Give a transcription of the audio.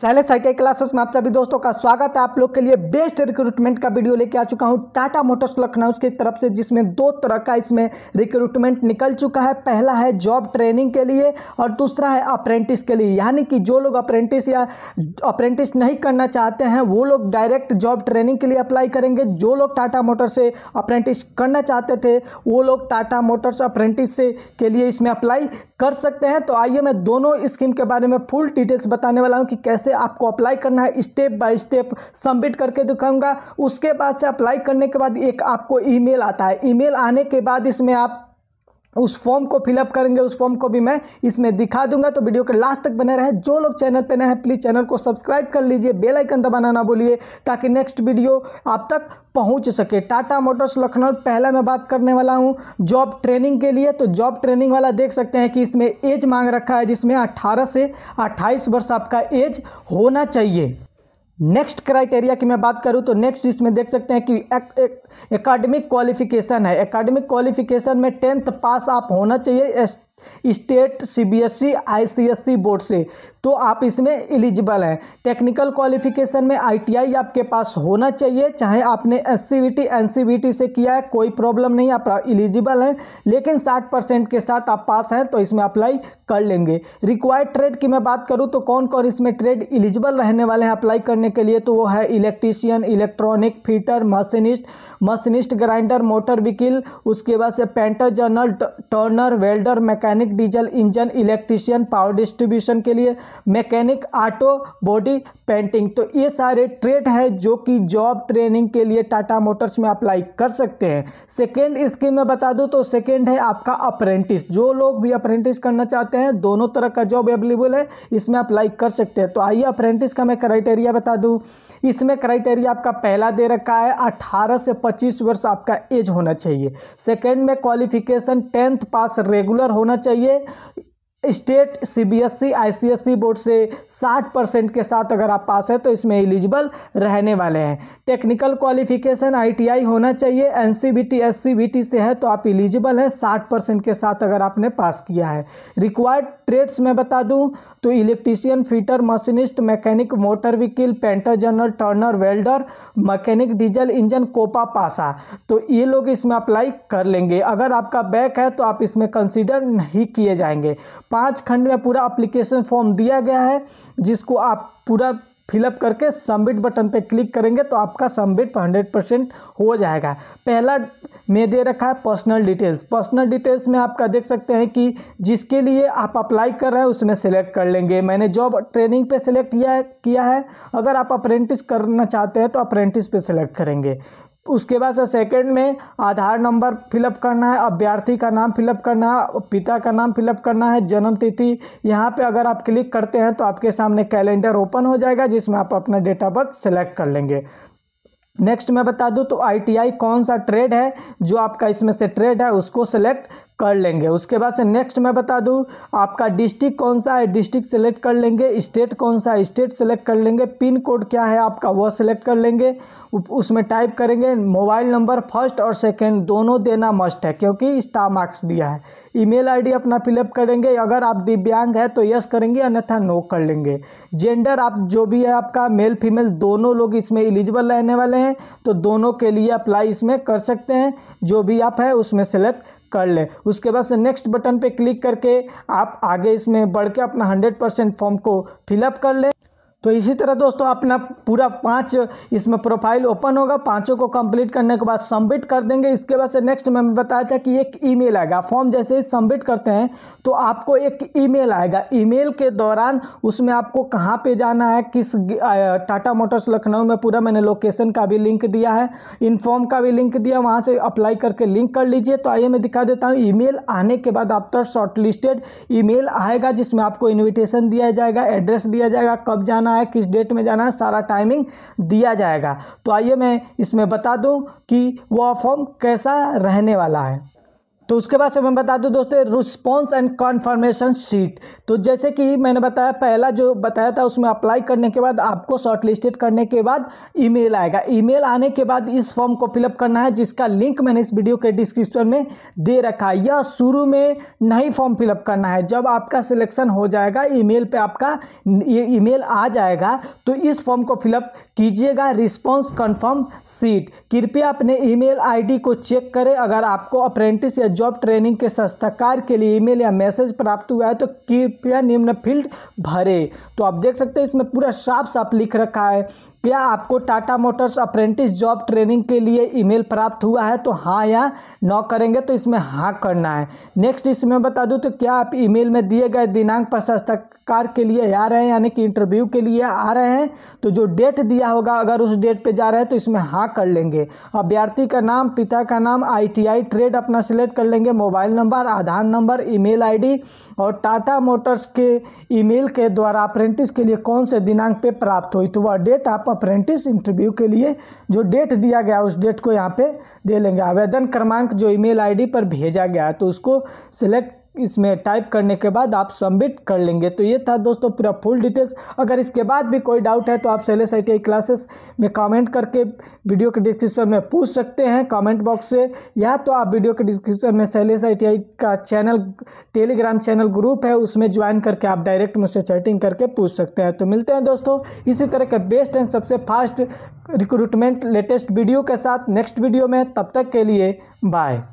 Shailesh ITI classes में आप सभी दोस्तों का स्वागत है। आप लोग के लिए बेस्ट रिक्रूटमेंट का वीडियो लेके आ चुका हूं टाटा मोटर्स लखनऊ की तरफ से, जिसमें दो तरह का इसमें रिक्रूटमेंट निकल चुका है। पहला है जॉब ट्रेनिंग के लिए और दूसरा है अप्रेंटिस के लिए, यानी कि जो लोग अप्रेंटिस या अप्रेंटिस नहीं करना चाहते हैं वो लोग डायरेक्ट जॉब ट्रेनिंग के लिए अप्लाई करेंगे। जो लोग टाटा मोटर्स से अप्रेंटिस करना चाहते थे वो लोग टाटा मोटर्स अप्रेंटिस के लिए इसमें अप्लाई कर सकते हैं। तो आइए, मैं दोनों स्कीम के बारे में फुल डिटेल्स बताने वाला हूँ कि कैसे आपको अप्लाई करना है, स्टेप बाय स्टेप सबमिट करके दिखाऊंगा। उसके बाद से अप्लाई करने के बाद एक आपको ईमेल आता है, ईमेल आने के बाद इसमें आप उस फॉर्म को फिलअप करेंगे। उस फॉर्म को भी मैं इसमें दिखा दूंगा, तो वीडियो के लास्ट तक बने रहे। जो लोग चैनल पे नए हैं प्लीज़ चैनल को सब्सक्राइब कर लीजिए, बेल आइकन दबाना ना भूलिए ताकि नेक्स्ट वीडियो आप तक पहुंच सके। टाटा मोटर्स लखनऊ पहला मैं बात करने वाला हूं जॉब ट्रेनिंग के लिए। तो जॉब ट्रेनिंग वाला देख सकते हैं कि इसमें एज मांग रखा है, जिसमें 18 से 28 वर्ष आपका एज होना चाहिए। नेक्स्ट क्राइटेरिया की मैं बात करूं तो नेक्स्ट इसमें देख सकते हैं कि एकेडमिक क्वालिफिकेशन है। एकेडमिक क्वालिफिकेशन में 10th पास आप होना चाहिए स्टेट सीबीएसई आईसीएसई बोर्ड से, तो आप इसमें एलिजिबल हैं। टेक्निकल क्वालिफिकेशन में आईटीआई आपके पास होना चाहिए, चाहे आपने एससीवीटी एनसीबीटी से किया है कोई प्रॉब्लम नहीं, आप एलिजिबल हैं। लेकिन 60% के साथ आप पास हैं तो इसमें अप्लाई कर लेंगे। रिक्वायर्ड ट्रेड की मैं बात करूं तो कौन कौन इसमें ट्रेड एलिजिबल रहने वाले हैं अप्लाई करने के लिए, तो वो है electrician, electronic fitter, machinist grinder, motor vehicle, उसके बाद से painter, general, turner, welder, mechanic, diesel engine, electrician, power distribution के लिए मैकेनिक, ऑटो, बॉडी पेंटिंग। तो ये सारे ट्रेड है जो कि जॉब ट्रेनिंग के लिए टाटा मोटर्स में अप्लाई कर सकते हैं। सेकेंड स्कीम में बता दूं तो सेकेंड है आपका अप्रेंटिस। जो लोग भी अप्रेंटिस करना चाहते हैं दोनों तरह का जॉब अवेलेबल है, इसमें अप्लाई कर सकते हैं। तो आइए अप्रेंटिस का मैं क्राइटेरिया बता दूँ। इसमें क्राइटेरिया आपका पहला दे रखा है 18 से 25 वर्ष आपका एज होना चाहिए। सेकेंड में क्वालिफिकेशन 10th पास रेगुलर होना चाहिए स्टेट सीबीएसई आईसीएसई बोर्ड से, 60% के साथ अगर आप पास हैं तो इसमें एलिजिबल रहने वाले हैं। टेक्निकल क्वालिफिकेशन आईटीआई होना चाहिए, एनसीबीटी एससीवीटी से है तो आप एलिजिबल हैं 60% के साथ अगर आपने पास किया है। रिक्वायर्ड ट्रेड्स में बता दूं तो electrician, fitter, machinist, mechanic, motor vehicle, painter, general, turner, welder, mechanic, diesel engine, COPA पासा, तो ये लोग इसमें अप्लाई कर लेंगे। अगर आपका बैक है तो आप इसमें कंसिडर नहीं किए जाएंगे। 5 खंड में पूरा एप्लीकेशन फॉर्म दिया गया है, जिसको आप पूरा फिलअप करके सबमिट बटन पे क्लिक करेंगे तो आपका सबमिट 100% हो जाएगा। पहला में दे रखा है पर्सनल डिटेल्स। पर्सनल डिटेल्स में आपका देख सकते हैं कि जिसके लिए आप अप्लाई कर रहे हैं उसमें सेलेक्ट कर लेंगे। मैंने जॉब ट्रेनिंग पे सेलेक्ट किया है, अगर आप अप्रेंटिस करना चाहते हैं तो अप्रेंटिस पे सेलेक्ट करेंगे। उसके बाद से सेकेंड में आधार नंबर फिलअप करना है, अभ्यर्थी का नाम फिलअप करना है, पिता का नाम फिलअप करना है, जन्म तिथि, यहाँ पे अगर आप क्लिक करते हैं तो आपके सामने कैलेंडर ओपन हो जाएगा जिसमें आप अपना डेट ऑफ बर्थ सेलेक्ट कर लेंगे। नेक्स्ट मैं बता दूं तो आईटीआई कौन सा ट्रेड है, जो आपका इसमें से ट्रेड है उसको सेलेक्ट कर लेंगे। उसके बाद से नेक्स्ट मैं बता दूं आपका डिस्ट्रिक्ट कौन सा है, डिस्ट्रिक्ट सेलेक्ट कर लेंगे। स्टेट कौन सा है, स्टेट सेलेक्ट कर लेंगे। पिन कोड क्या है आपका वो सेलेक्ट कर लेंगे, उसमें टाइप करेंगे। मोबाइल नंबर फर्स्ट और सेकेंड दोनों देना मस्ट है क्योंकि स्टार मार्क्स दिया है। ईमेल आईडी अपना फिलअप करेंगे, अगर आप दिव्यांग है तो यस करेंगे अन्यथा नो कर लेंगे। जेंडर आप जो भी है आपका मेल फीमेल दोनों लोग इसमें एलिजिबल रहने वाले हैं, तो दोनों के लिए अप्लाई इसमें कर सकते हैं, जो भी आप है उसमें सेलेक्ट कर लें। उसके बाद से नेक्स्ट बटन पे क्लिक करके आप आगे इसमें बढ़ के अपना 100% फॉर्म को फिलअप कर लें। तो इसी तरह दोस्तों अपना पूरा 5 इसमें प्रोफाइल ओपन होगा, 5 को कंप्लीट करने के बाद सबमिट कर देंगे। इसके बाद से नेक्स्ट मैंने बताया था कि एक ईमेल आएगा, फॉर्म जैसे ही सबमिट करते हैं तो आपको एक ईमेल आएगा। ईमेल के दौरान उसमें आपको कहाँ पे जाना है, किस टाटा मोटर्स लखनऊ में पूरा मैंने लोकेशन का भी लिंक दिया है, इन फॉर्म का भी लिंक दिया, वहाँ से अप्लाई करके लिंक कर लीजिए। तो आइए मैं दिखा देता हूँ। ईमेल आने के बाद आफ्टर शॉर्टलिस्टेड ईमेल आएगा जिसमें आपको इन्विटेशन दिया जाएगा, एड्रेस दिया जाएगा, कब जाना है, किस डेट में जाना है, सारा टाइमिंग दिया जाएगा। तो आइए मैं इसमें बता दूं कि वह फॉर्म कैसा रहने वाला है। तो उसके बाद से मैं बता दूं दोस्तों रिस्पॉन्स एंड कन्फर्मेशन शीट। तो जैसे कि मैंने बताया पहला जो बताया था उसमें अप्लाई करने के बाद आपको शॉर्टलिस्टेड करने के बाद ईमेल आएगा। ईमेल आने के बाद इस फॉर्म को फिलअप करना है जिसका लिंक मैंने इस वीडियो के डिस्क्रिप्शन में दे रखा है। यह शुरू में नहीं फॉर्म फिलअप करना है, जब आपका सिलेक्शन हो जाएगा ईमेल पे आपका ये ईमेल आ जाएगा तो इस फॉर्म को फिलअप कीजिएगा। रिस्पॉन्स कन्फर्म शीट, कृपया अपने ईमेल आईडी को चेक करें। अगर आपको अप्रेंटिस या जॉब ट्रेनिंग के संस्थाकार के लिए ईमेल या मैसेज प्राप्त हुआ है तो कृपया निम्न फील्ड भरें। तो आप देख सकते हैं इसमें पूरा साफ साफ लिख रखा है। क्या आपको Tata Motors apprentice job training के लिए ईमेल प्राप्त हुआ है तो हाँ या नो करेंगे, तो इसमें हाँ करना है। नेक्स्ट इसमें बता दूं तो क्या आप ईमेल में दिए गए दिनांक पर साक्षात्कार के लिए आ रहे हैं, यानी कि इंटरव्यू के लिए आ रहे हैं, तो जो डेट दिया होगा अगर उस डेट पे जा रहे हैं तो इसमें हाँ कर लेंगे। अभ्यर्थी का नाम, पिता का नाम, ITI ट्रेड अपना सिलेक्ट कर लेंगे, mobile number, Aadhaar number, email ID और टाटा मोटर्स के ईमेल के द्वारा अप्रेंटिस के लिए कौन से दिनांक पर प्राप्त हुई तो वह डेट आप अप्रेंटिस इंटरव्यू के लिए जो डेट दिया गया उस डेट को यहाँ पे दे लेंगे। आवेदन क्रमांक जो ईमेल आईडी पर भेजा गया है तो उसको सिलेक्ट इसमें टाइप करने के बाद आप सबमिट कर लेंगे। तो ये था दोस्तों पूरा फुल डिटेल्स। अगर इसके बाद भी कोई डाउट है तो आप शैलेश आईटीआई क्लासेस में कमेंट करके वीडियो के डिस्क्रिप्शन में पूछ सकते हैं कमेंट बॉक्स से, या तो आप वीडियो के डिस्क्रिप्शन में शैलेश आईटीआई का चैनल टेलीग्राम चैनल ग्रुप है उसमें ज्वाइन करके आप डायरेक्ट मुझसे चैटिंग करके पूछ सकते हैं। तो मिलते हैं दोस्तों इसी तरह के बेस्ट एंड सबसे फास्ट रिक्रूटमेंट लेटेस्ट वीडियो के साथ नेक्स्ट वीडियो में। तब तक के लिए बाय।